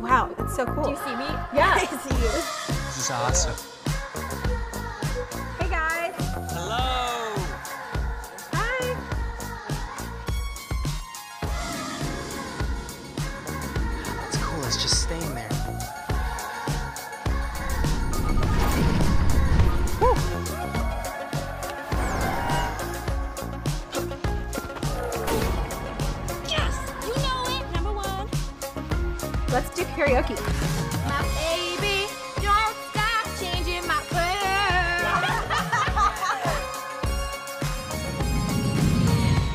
wow, that's so cool. Do you see me? Yeah, I see you. This is awesome. Hey guys. Hello. Hi. That's cool, it's just staying there. Let's do karaoke. My baby, don't stop changing my world.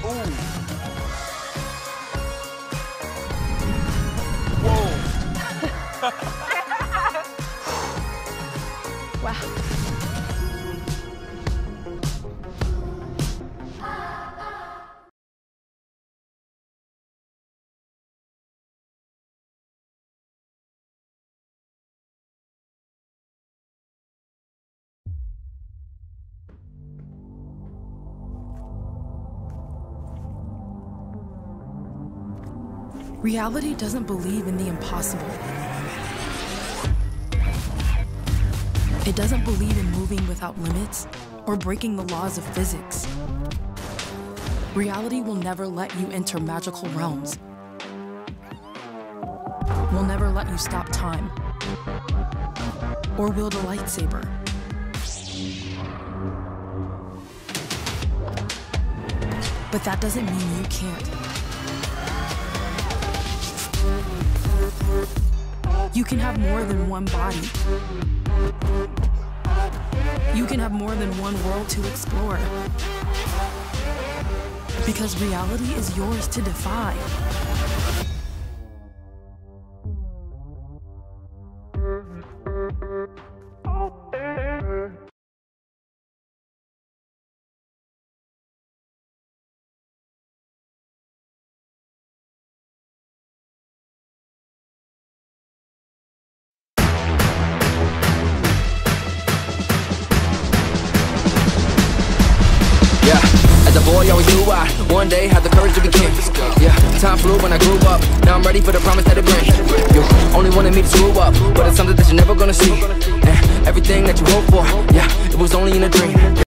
Ooh. Whoa. Wow. Reality doesn't believe in the impossible. It doesn't believe in moving without limits or breaking the laws of physics. Reality will never let you enter magical realms. Will never let you stop time or wield a lightsaber. But that doesn't mean you can't. You can have more than one body. You can have more than one world to explore. Because reality is yours to defy. Boy, always knew I one day had the courage to be king. Yeah, time flew when I grew up. Now I'm ready for the promise that it brings. You only wanted me to screw up, but it's something that you're never gonna see. And everything that you hope for, yeah, it was only in a dream.